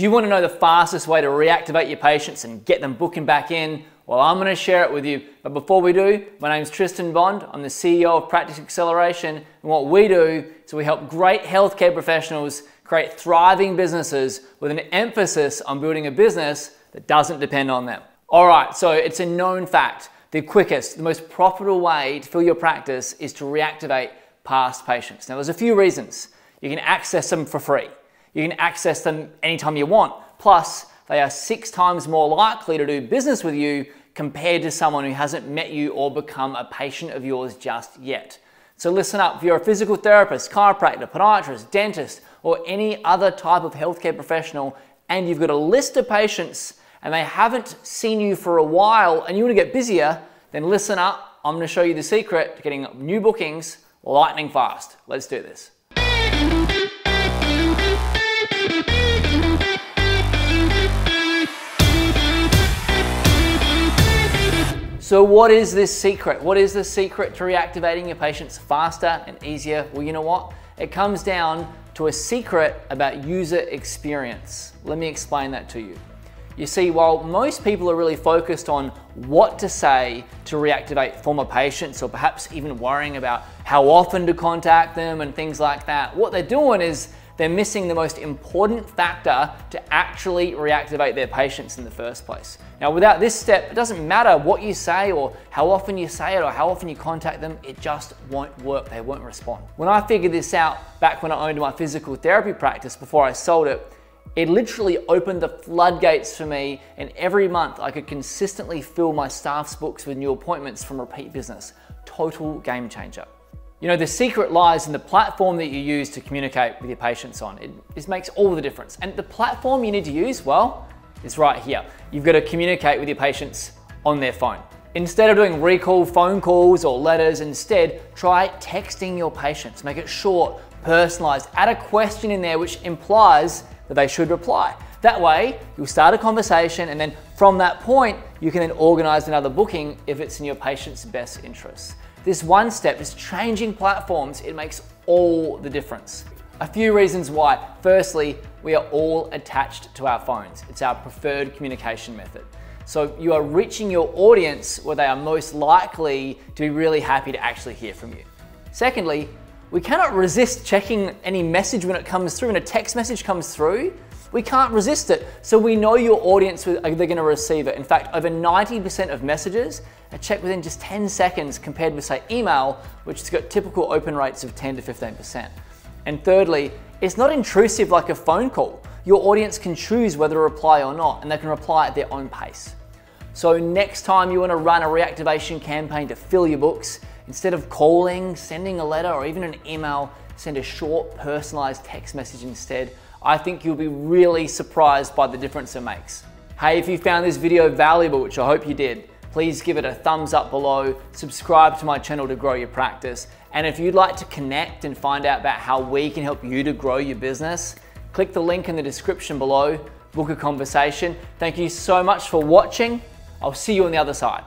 Do you want to know the fastest way to reactivate your patients and get them booking back in? Well, I'm going to share it with you. But before we do, my name's Tristan Bond. I'm the CEO of Practice Acceleration. And what we do is we help great healthcare professionals create thriving businesses with an emphasis on building a business that doesn't depend on them. All right, so it's a known fact. The quickest, the most profitable way to fill your practice is to reactivate past patients. Now, there's a few reasons. You can access them for free. You can access them anytime you want. Plus, they are 6 times more likely to do business with you compared to someone who hasn't met you or become a patient of yours just yet. So listen up, if you're a physical therapist, chiropractor, podiatrist, dentist, or any other type of healthcare professional, and you've got a list of patients and they haven't seen you for a while and you want to get busier, then listen up. I'm going to show you the secret to getting new bookings lightning fast. Let's do this. So what is this secret? What is the secret to reactivating your patients faster and easier? Well, you know what? It comes down to a secret about user experience. Let me explain that to you. You see, while most people are really focused on what to say to reactivate former patients, or perhaps even worrying about how often to contact them and things like that, what they're doing is they're missing the most important factor to actually reactivate their patients in the first place. Now, without this step, it doesn't matter what you say or how often you say it or how often you contact them, it just won't work. They won't respond. When I figured this out back when I owned my physical therapy practice before I sold it, it literally opened the floodgates for me, and every month I could consistently fill my staff's books with new appointments from repeat business. Total game changer. You know, the secret lies in the platform that you use to communicate with your patients on. It makes all the difference. And the platform you need to use, well, it's right here. You've got to communicate with your patients on their phone. Instead of doing recall phone calls or letters, instead try texting your patients. Make it short, personalized, add a question in there which implies that they should reply. That way, you'll start a conversation, and then from that point, you can then organize another booking if it's in your patient's best interests. This one step is changing platforms. It makes all the difference. A few reasons why. Firstly, we are all attached to our phones. It's our preferred communication method. So you are reaching your audience where they are most likely to be really happy to actually hear from you. Secondly, we cannot resist checking any message when it comes through. When a text message comes through, we can't resist it. So we know your audience, they're going to receive it. In fact, over 90% of messages are checked within just 10 seconds compared with, say, email, which has got typical open rates of 10 to 15%. And thirdly, it's not intrusive like a phone call. Your audience can choose whether to reply or not, and they can reply at their own pace. So next time you want to run a reactivation campaign to fill your books, instead of calling, sending a letter, or even an email, send a short, personalized text message instead. I think you'll be really surprised by the difference it makes. Hey, if you found this video valuable, which I hope you did, please give it a thumbs up below, subscribe to my channel to grow your practice, and if you'd like to connect and find out about how we can help you to grow your business, click the link in the description below, book a conversation. Thank you so much for watching. I'll see you on the other side.